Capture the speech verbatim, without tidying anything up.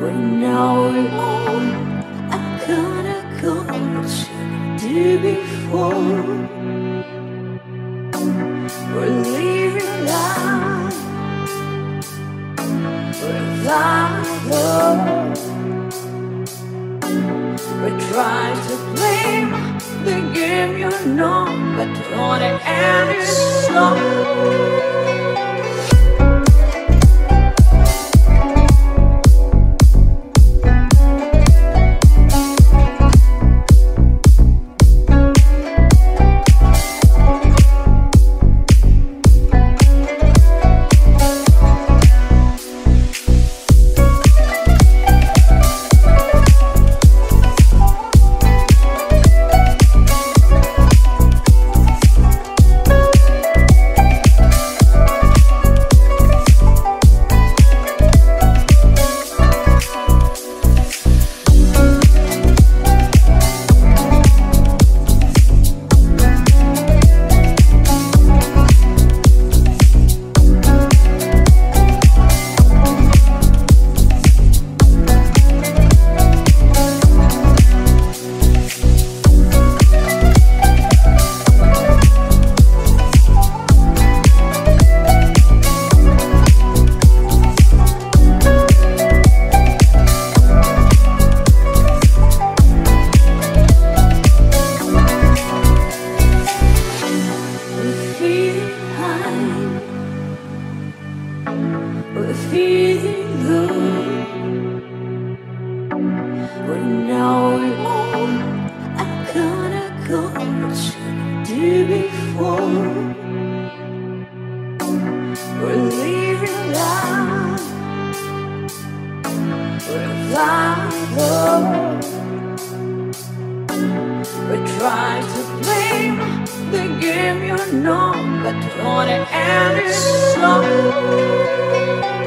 When now we're old, I gotta go. What you did before, we're living life without love. We try to play the game, you know, but don't it end it so? We're feeling low. When now we're old, I gotta go. What you did before, we're living life without love. We try to play the game, you know, but don't it end it so?